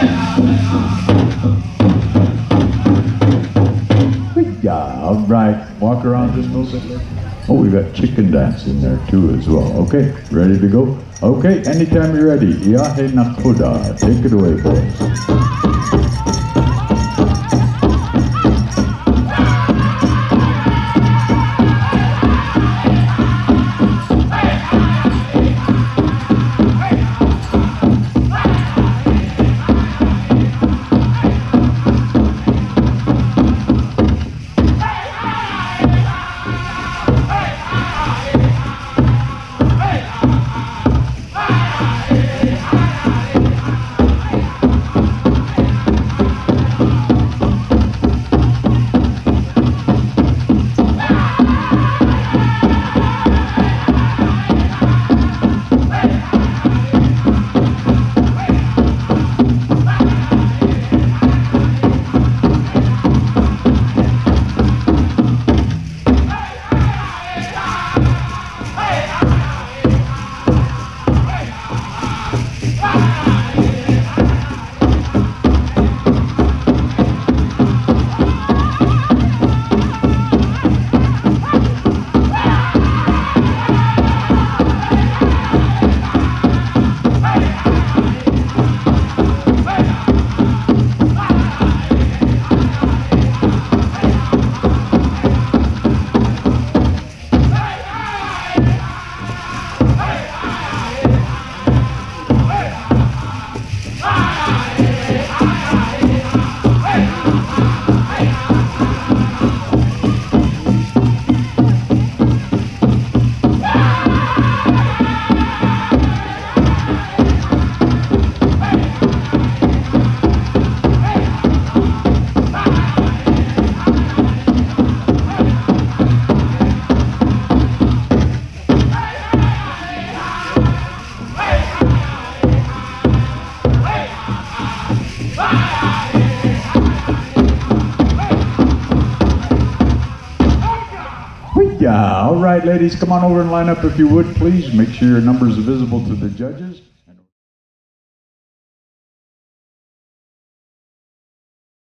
Good job. All right, walk around just a little bit. Oh, we've got chicken dance in there too as well. Okay, ready to go? Okay, anytime you're ready. Yahe Nakoda, take it away, boys. All right, ladies, come on over and line up if you would, please. Make sure your numbers are visible to the judges.